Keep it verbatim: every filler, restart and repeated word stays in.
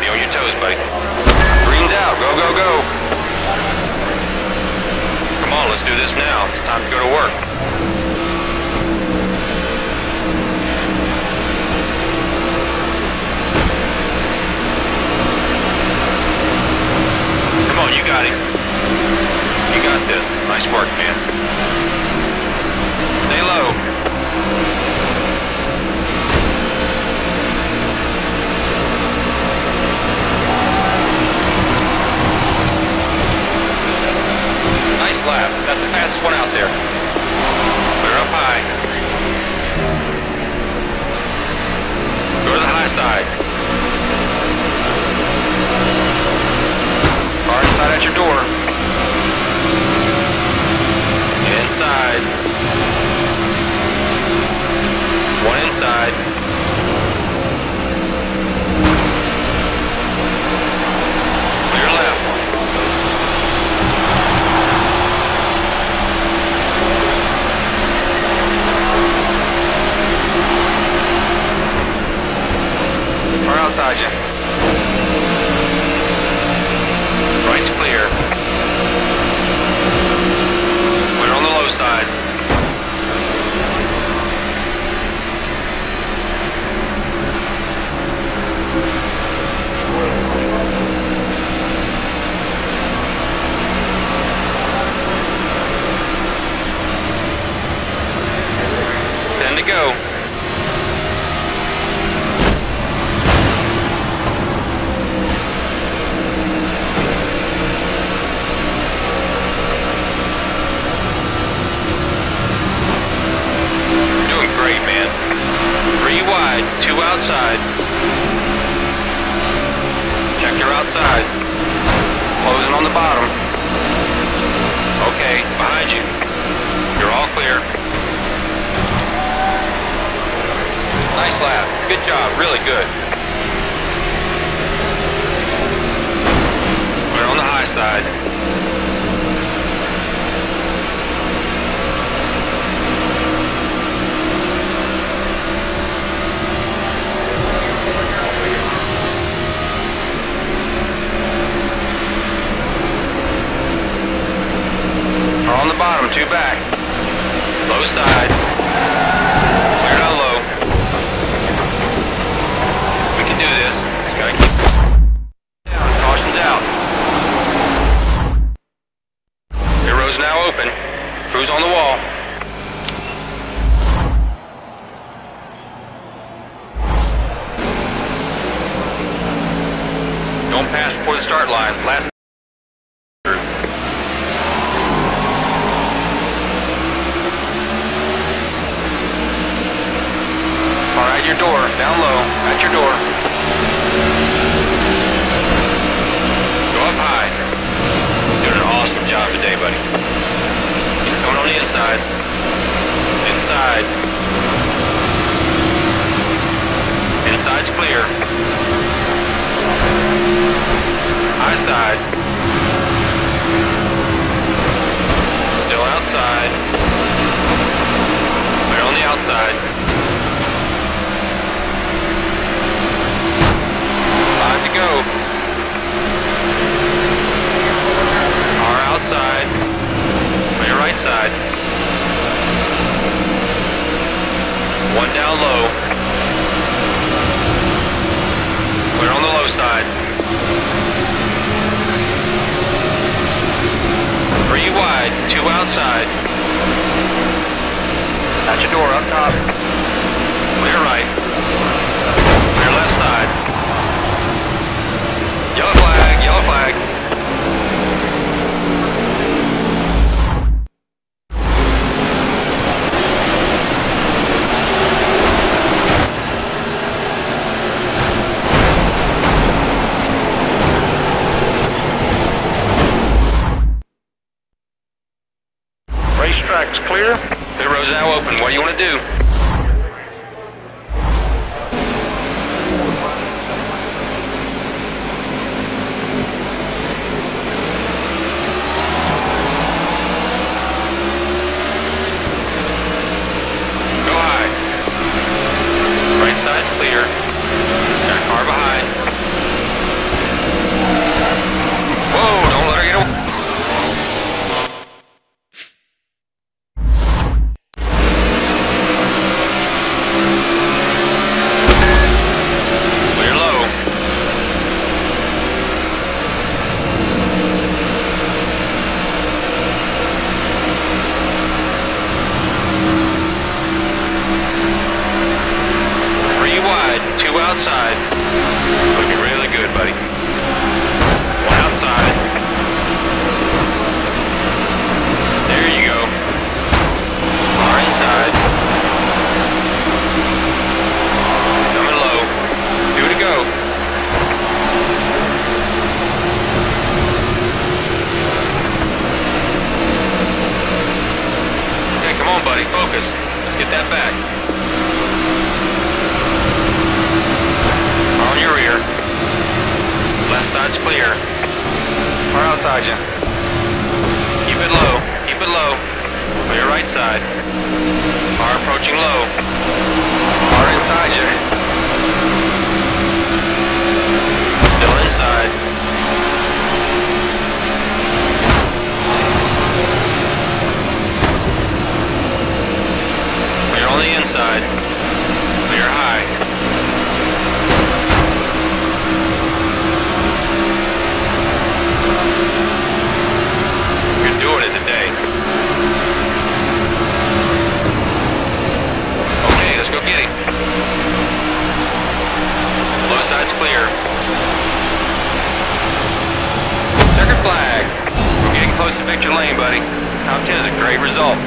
Be on your toes, buddy. Green's out. Go, go, go. Come on, let's do this now. It's time to go to work. Come on, you got it. You got this. Nice work, man. Stay low. Lap. That's the fastest one out there. Clear up high. Go to the high side. Car inside at your door. Inside. One inside. Clear left. We're outside you. Right's clear. We're on the low side. Ten to go. Two outside. Check your outside. Closing on the bottom. Okay, behind you. You're all clear. Nice lap. Good job. Really good. We're on the high side. On the bottom, two back. Low side. Clear it out low. We can do this. Just gotta keep down. Caution's out. Aero's now open. Crew's on the wall. Don't pass before the start line. Last. Your door, down low, at your door. Go up high. Doing an awesome job today, buddy. He's coming on the inside. Inside. Inside's clear. High side. Still outside. Clear on the outside. Time to go. Car outside. On your right side. One down low. Clear on the low side. Three wide, two outside. At your door, up top. Clear right. Clear left side. Yellow flag, yellow flag. Racetrack's clear. The road's now open. What do you want to do? Clear. Got a car behind. It's clear. We're out, Sergeant. Keep it low. Keep it low. On your right side. Bar approaching low. Bar inside you. Still inside. Clear on the inside. Clear high. You're doing it today. Okay, let's go get him. Low side's clear. Checker flag. We're getting close to victory lane, buddy. Top ten is a great result.